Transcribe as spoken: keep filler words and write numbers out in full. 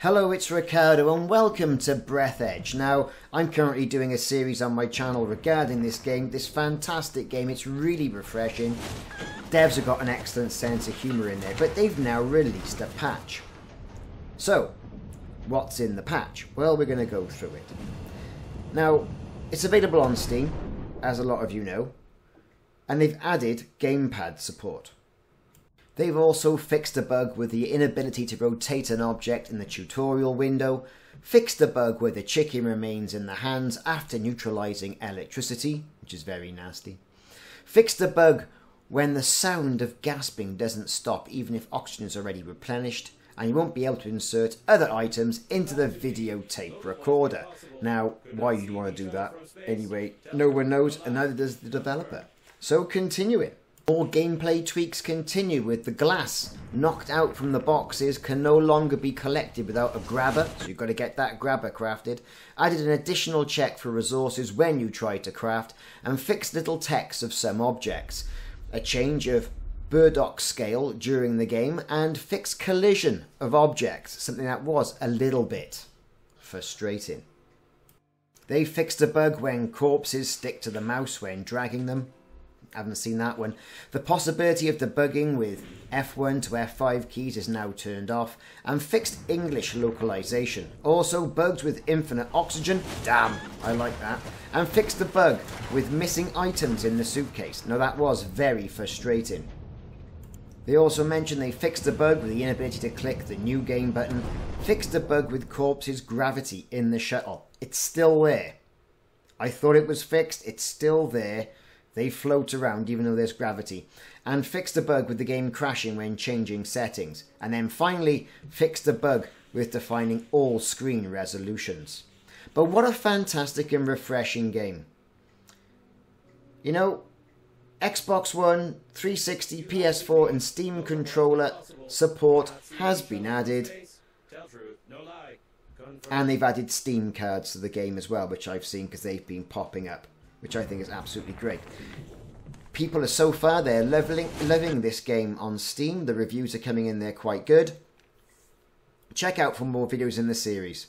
Hello, it's Ricardo and welcome to Breathedge. Now, I'm currently doing a series on my channel regarding this game, this fantastic game. It's really refreshing. Devs have got an excellent sense of humour in there, but they've now released a patch. So, what's in the patch? Well, we're going to go through it. Now, it's available on Steam, as a lot of you know, and they've added gamepad support. They've also fixed a bug with the inability to rotate an object in the tutorial window, fixed a bug where the chicken remains in the hands after neutralizing electricity, which is very nasty, fixed a bug when the sound of gasping doesn't stop even if oxygen is already replenished, and you won't be able to insert other items into the videotape recorder. Now, why you'd want to do that anyway, no one knows, and neither does the developer. So continue it. More gameplay tweaks continue with the glass knocked out from the boxes can no longer be collected without a grabber, so you've got to get that grabber crafted, added an additional check for resources when you try to craft, and fixed little text of some objects, a change of burdock scale during the game, and fixed collision of objects, something that was a little bit frustrating. They fixed a bug when corpses stick to the mouse when dragging them. Haven't seen that one. The possibility of debugging with F one to F five keys is now turned off, and fixed English localization. Also bugs with infinite oxygen, damn, I like that, and fixed the bug with missing items in the suitcase. Now that was very frustrating. They also mentioned they fixed the bug with the inability to click the new game button, fixed the bug with corpses' gravity in the shuttle. It's still there. I thought it was fixed, it's still there. They float around even though there's gravity, and fixed the bug with the game crashing when changing settings, and then finally fixed the bug with defining all screen resolutions. But what a fantastic and refreshing game. You know, Xbox One, three sixty, P S four and Steam Controller support has been added, and they've added Steam cards to the game as well, which I've seen because they've been popping up, which I think is absolutely great. People are so far, they're leveling, loving this game on Steam. The reviews are coming in there quite good. Check out for more videos in the series.